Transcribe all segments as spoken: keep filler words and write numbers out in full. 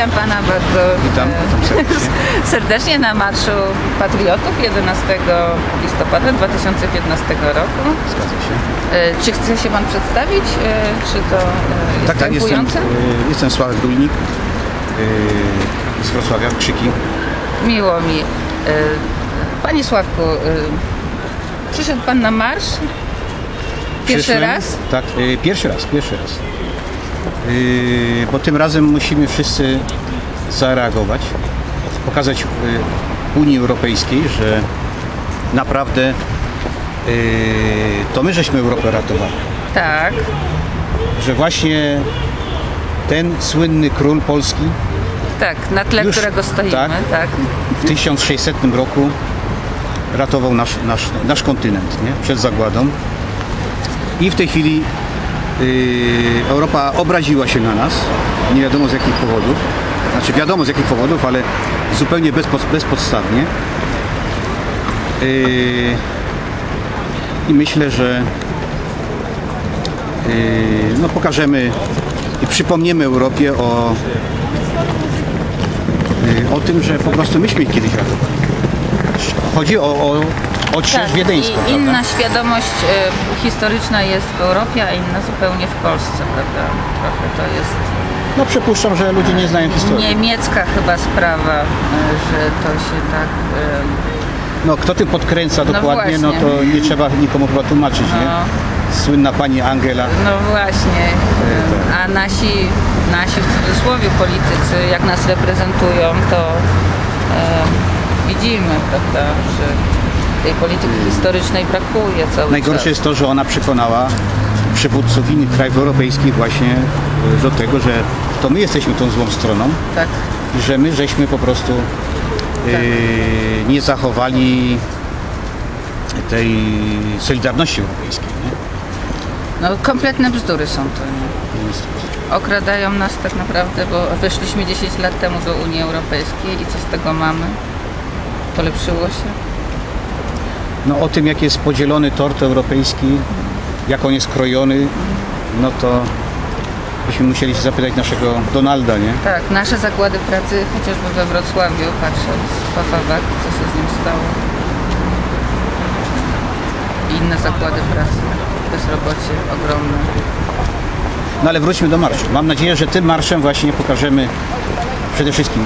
Witam Pana bardzo Witam, witam serdecznie. serdecznie na Marszu Patriotów jedenastego listopada dwa tysiące piętnastego roku. Zgadza się. Czy chce się Pan przedstawić? Czy to jest tak, tak, jestem, jestem Sławek Dulnik z Wrocławia, Krzyki. Miło mi. Panie Sławku, przyszedł Pan na marsz? Pierwszy Przyszłem, raz? Tak, pierwszy raz, pierwszy raz. Yy, bo tym razem musimy wszyscy zareagować, pokazać yy, Unii Europejskiej, że naprawdę yy, to my żeśmy Europę ratowali. Tak. Że właśnie ten słynny król polski, tak, na tle już, którego stoimy, tak, tak. w tysiąc sześćsetnym roku ratował nasz, nasz, nasz kontynent, nie? Przed zagładą. I w tej chwili Europa obraziła się na nas, nie wiadomo z jakich powodów, znaczy wiadomo z jakich powodów, ale zupełnie bezpodstawnie. I myślę, że no pokażemy i przypomniemy Europie o, o tym, że po prostu myśmy kiedyś ratowali. Chodzi o, o Tak, i inna prawda? świadomość y, historyczna jest w Europie, a inna zupełnie w Polsce, prawda? Trochę to jest... No przypuszczam, że ludzie nie znają historii. Niemiecka chyba sprawa, że to się tak... Y... No kto tym podkręca no dokładnie, właśnie. no to nie trzeba nikomu chyba tłumaczyć, no. nie? Słynna pani Angela. No właśnie, a nasi, nasi w cudzysłowie politycy, jak nas reprezentują, to y, widzimy, prawda, że... tej polityki historycznej brakuje cały Najgorsze czas. jest to, że ona przekonała przywódców innych krajów europejskich właśnie do tego, że to my jesteśmy tą złą stroną, tak. że my żeśmy po prostu tak. yy, nie zachowali tej solidarności europejskiej. Nie? No kompletne bzdury są to. Nie? Okradają nas tak naprawdę, bo weszliśmy dziesięć lat temu do Unii Europejskiej i co z tego mamy? Polepszyło się? No o tym, jak jest podzielony tort europejski, jak on jest krojony, no to byśmy musieli się zapytać naszego Donalda, nie? Tak, nasze zakłady pracy, chociażby we Wrocławiu, patrząc Pafawak, co się z nim stało. I inne zakłady pracy, bezrobocie ogromne. No ale wróćmy do marszu. Mam nadzieję, że tym marszem właśnie pokażemy przede wszystkim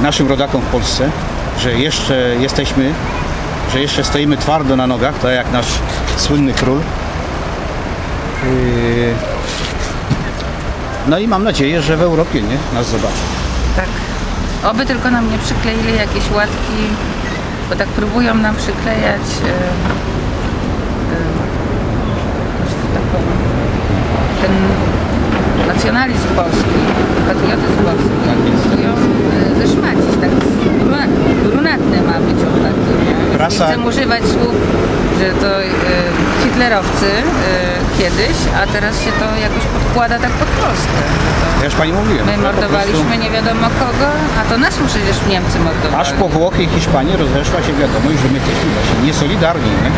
naszym rodakom w Polsce, że jeszcze jesteśmy że jeszcze stoimy twardo na nogach, tak jak nasz słynny król. No i mam nadzieję, że w Europie nie nas zobaczy. Tak. Oby tylko nam nie przykleili jakieś łatki, bo tak próbują nam przyklejać yy, yy, taką, ten nacjonalizm polski, patriotyzm polski. Tak próbują yy, zeszmacić, tak brunatny ma być on taki. Prasa... Nie chcę używać słów, że to y, hitlerowcy y, kiedyś, a teraz się to jakoś podkłada tak pod Polskę. To ja już Pani mówiłem. My mordowaliśmy prostu... nie wiadomo kogo, a to nas przecież Niemcy mordowali. Aż po Włochy i Hiszpanii rozeszła się wiadomość, że my jesteśmy właśnie niesolidarni, nie?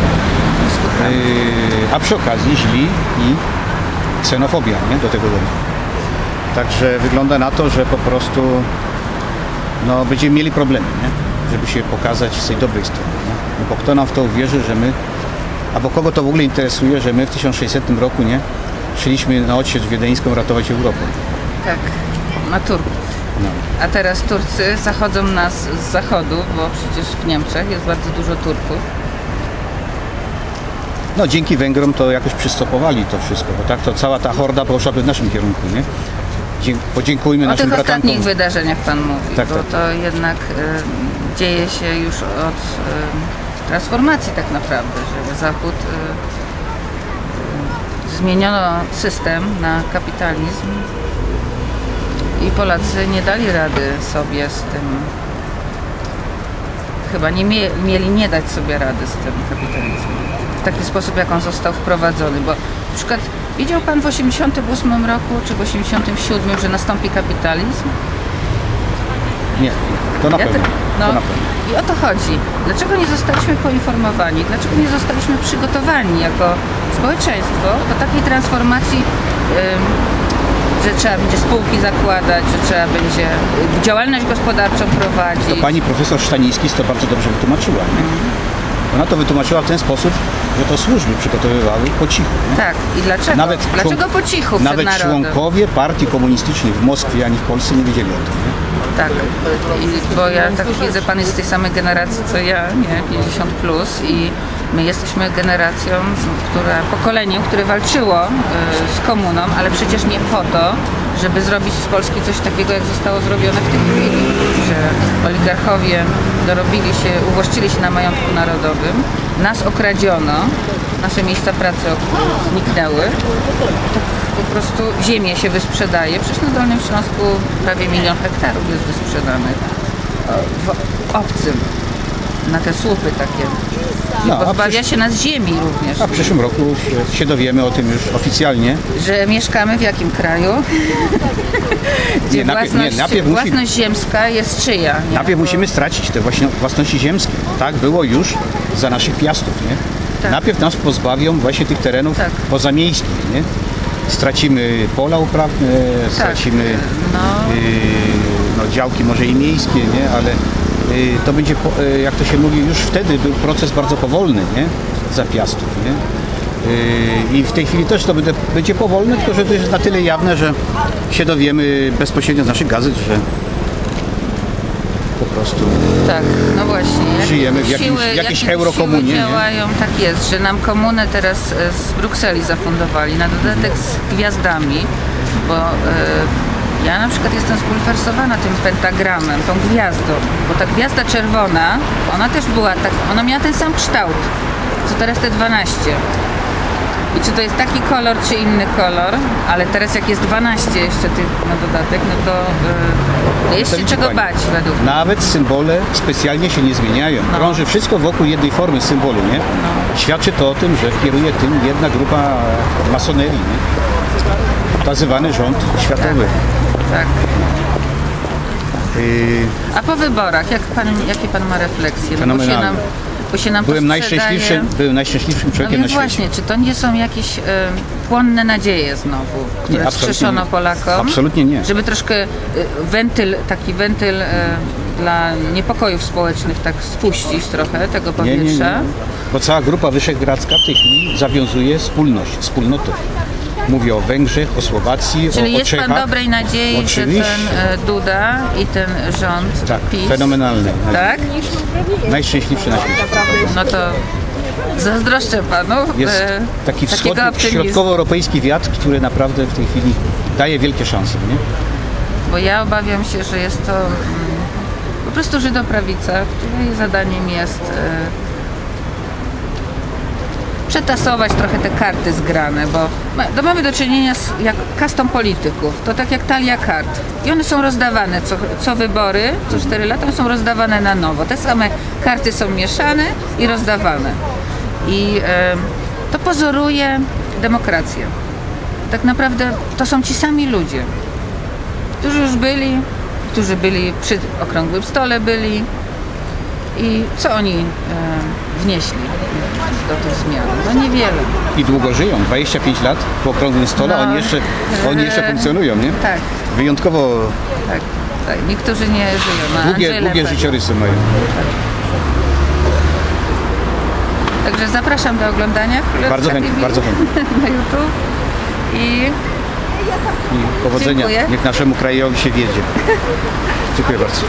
yy, a przy okazji źli i ksenofobia, nie? Do tego domu. Także wygląda na to, że po prostu no, będziemy mieli problemy, nie? Żeby się pokazać z tej dobrej strony. No bo kto nam w to uwierzy, że my, albo kogo to w ogóle interesuje, że my w tysiąc sześćsetnym roku, nie, szliśmy na odsiecz wiedeńską ratować Europę. Tak, na Turków. No. A teraz Turcy zachodzą nas z zachodu, bo przecież w Niemczech jest bardzo dużo Turków. No dzięki Węgrom to jakoś przystopowali to wszystko, bo tak to cała ta horda poszła w naszym kierunku, nie? Podziękujmy naszym bratankom. O tych ostatnich wydarzeniach Pan mówi, tak, bo tak. to jednak y, dzieje się już od y, transformacji tak naprawdę, że Zachód y, y, zmieniono system na kapitalizm i Polacy nie dali rady sobie z tym, chyba nie mie mieli nie dać sobie rady z tym kapitalizmem w taki sposób, jak on został wprowadzony, bo na przykład widział Pan w osiemdziesiątym ósmym roku, czy w osiemdziesiątym siódmym, że nastąpi kapitalizm? Nie, to na pewno. Ja tak, no, to na pewno. I o to chodzi. Dlaczego nie zostaliśmy poinformowani? Dlaczego nie zostaliśmy przygotowani jako społeczeństwo do takiej transformacji że trzeba będzie spółki zakładać, że trzeba będzie działalność gospodarczą prowadzić. To pani profesor Staniszkis to bardzo dobrze wytłumaczyła. Nie? Mm. Ona to wytłumaczyła w ten sposób, że to służby przygotowywały po cichu. Nie? Tak. I dlaczego? Nawet dlaczego po cichu przed narodem? Nawet członkowie partii komunistycznych w Moskwie ani w Polsce nie wiedzieli o tym. Nie? Tak. I, bo ja tak widzę, pan jest z tej samej generacji co ja, nie? pięćdziesiąt plus i my jesteśmy generacją, która, pokoleniem, które walczyło y, z komuną, ale przecież nie po to, żeby zrobić z Polski coś takiego, jak zostało zrobione w tej chwili, że oligarchowie dorobili się, uwłaszczyli się na majątku narodowym, nas okradziono, nasze miejsca pracy zniknęły, to po prostu ziemię się wysprzedaje, przecież na Dolnym Śląsku prawie milion hektarów jest wysprzedanych w obcym, na te słupy takie. No, pozbawia się nas ziemi również. A w przyszłym roku się dowiemy o tym już oficjalnie. Że mieszkamy w jakim kraju? Gdzie nie, najpierw, własność, nie, najpierw własność musi... ziemska jest czyja? Nie? Najpierw bo... musimy stracić te właśnie własności ziemskie. Tak było już za naszych Piastów. Nie? Tak. Najpierw nas pozbawią właśnie tych terenów tak. pozamiejskich. Nie? Stracimy pola uprawne, tak. stracimy no. Yy, no, działki może i miejskie, nie? Ale to będzie, jak to się mówi, już wtedy był proces bardzo powolny, nie? Za Piastów, nie? I w tej chwili też to będzie powolne, tylko że to jest na tyle jawne, że się dowiemy bezpośrednio z naszych gazet, że po prostu tak, no właśnie. żyjemy w jakimś, siły, jakiejś jakim eurokomunie. Działają, nie? Tak jest, że nam komunę teraz z Brukseli zafundowali, na dodatek z gwiazdami, bo... Yy, ja na przykład jestem spulwersowana tym pentagramem, tą gwiazdą, bo ta gwiazda czerwona, ona też była tak, ona miała ten sam kształt, co teraz te dwanaście. I czy to jest taki kolor, czy inny kolor, ale teraz jak jest dwanaście jeszcze tych na dodatek, no to yy, jest się czego pani. bać według mnie. Nawet symbole specjalnie się nie zmieniają. No. Krąży wszystko wokół jednej formy symbolu, nie? No. Świadczy to o tym, że kieruje tym jedna grupa masonerii, nie? Nazywany rząd światowy. Tak. Tak. Yy... A po wyborach, jak pan, jakie pan ma refleksje? No bo się nam, bo się nam byłem, najszczęśliwszym, byłem najszczęśliwszym człowiekiem no na właśnie, świecie. Czy to nie są jakieś y, płonne nadzieje znowu, które nie, wskrzeszono nie. Polakom? Absolutnie nie. Żeby troszkę y, wentyl, taki wentyl y, dla niepokojów społecznych tak spuścić trochę tego powietrza? Nie, nie, nie. Bo cała grupa wyszehradzka w tej chwili zawiązuje wspólność, wspólnotę. Mówię o Węgrzech, o Słowacji, Czyli o, o Czechach. Czyli jest pan dobrej nadziei, Oczywiście. że ten Duda i ten rząd tak, PiS... fenomenalny. Tak? Najszczęśliwszy na świecie. No to zazdroszczę panu. Jest taki wschodni, środkowoeuropejski wiatr, który naprawdę w tej chwili daje wielkie szanse, nie? Bo ja obawiam się, że jest to po prostu żydoprawica, której zadaniem jest... przetasować trochę te karty zgrane, bo no, mamy do czynienia z jak, kastą polityków, to tak jak talia kart i one są rozdawane co, co wybory, co cztery lata są rozdawane na nowo, te same karty są mieszane i rozdawane i yy, to pozoruje demokrację, tak naprawdę to są ci sami ludzie, którzy już byli, którzy byli przy okrągłym stole byli i co oni yy, wnieśli do tych zmian. No niewiele. I długo żyją, dwadzieścia pięć lat po okrągłym stole, no, oni, jeszcze, e... oni jeszcze funkcjonują, nie? Tak. Wyjątkowo... Tak, tak. Niektórzy nie żyją. No, długie długie życiorysy mają. Tak. Także zapraszam do oglądania. Bardzo chętnie, bardzo chętnie. Na YouTube. I... I powodzenia. Dziękuję. Niech naszemu krajowi się wiedzie. Dziękuję bardzo.